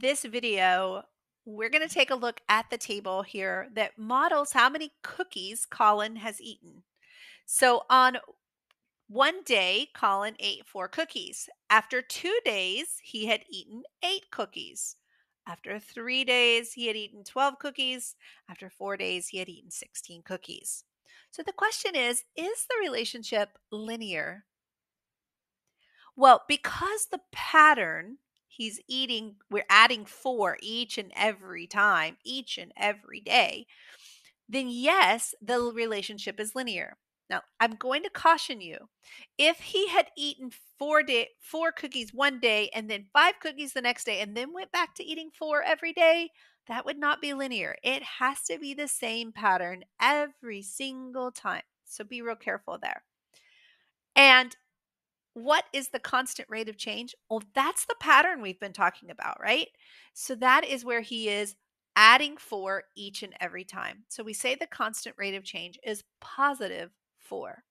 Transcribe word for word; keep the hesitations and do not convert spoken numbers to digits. this video, we're going to take a look at the table here that models how many cookies Colin has eaten. So on one day, Colin ate four cookies. After two days, he had eaten eight cookies. After three days, he had eaten twelve cookies. After four days, he had eaten sixteen cookies. So the question is, is the relationship linear? Well, because the pattern he's eating, we're adding four each and every time, each and every day, then yes, the relationship is linear. Now, I'm going to caution you. If he had eaten four day, four cookies one day and then five cookies the next day and then went back to eating four every day, that would not be linear. It has to be the same pattern every single time. So be real careful there. And what is the constant rate of change? Well, that's the pattern we've been talking about, right? So that is where he is adding four each and every time. So we say the constant rate of change is positive four.